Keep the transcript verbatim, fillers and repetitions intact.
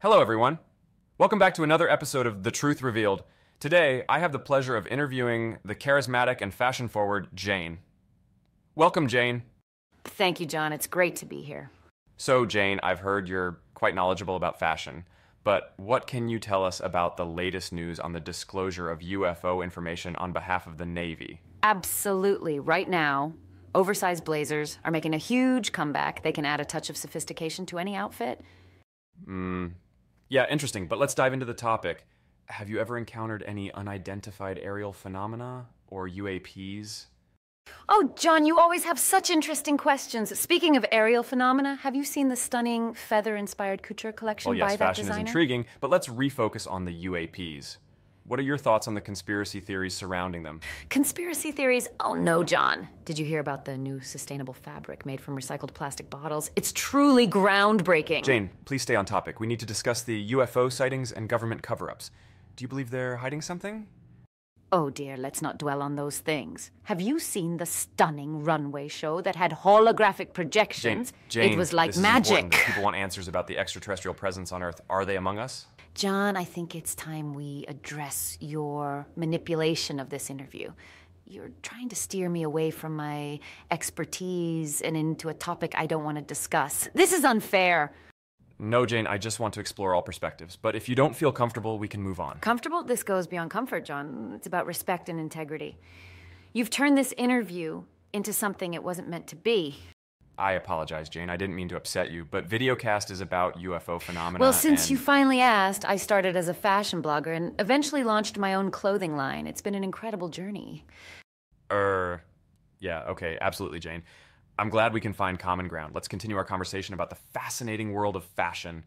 Hello everyone. Welcome back to another episode of The Truth Revealed. Today, I have the pleasure of interviewing the charismatic and fashion-forward Jane. Welcome, Jane. Thank you, John. It's great to be here. So, Jane, I've heard you're quite knowledgeable about fashion, but what can you tell us about the latest news on the disclosure of U F O information on behalf of the Navy? Absolutely. Right now, oversized blazers are making a huge comeback. They can add a touch of sophistication to any outfit. Hmm. Yeah, interesting, but let's dive into the topic. Have you ever encountered any unidentified aerial phenomena or U A Ps? Oh, John, you always have such interesting questions. Speaking of aerial phenomena, have you seen the stunning feather-inspired couture collection by that designer? Well, yes, fashion is intriguing, but let's refocus on the U A Ps. What are your thoughts on the conspiracy theories surrounding them? Conspiracy theories? Oh no, John. Did you hear about the new sustainable fabric made from recycled plastic bottles? It's truly groundbreaking. Jane, please stay on topic. We need to discuss the U F O sightings and government cover-ups. Do you believe they're hiding something? Oh dear, let's not dwell on those things. Have you seen the stunning runway show that had holographic projections? Jane, Jane, it was like magic. People want answers about the extraterrestrial presence on Earth. Are they among us? John, I think it's time we address your manipulation of this interview. You're trying to steer me away from my expertise and into a topic I don't want to discuss. This is unfair. No, Jane, I just want to explore all perspectives. But if you don't feel comfortable, we can move on. Comfortable? This goes beyond comfort, John. It's about respect and integrity. You've turned this interview into something it wasn't meant to be. I apologize, Jane. I didn't mean to upset you, but Videocast is about U F O phenomena. Well, since and... you finally asked, I started as a fashion blogger and eventually launched my own clothing line. It's been an incredible journey. Er, yeah, okay, absolutely, Jane. I'm glad we can find common ground. Let's continue our conversation about the fascinating world of fashion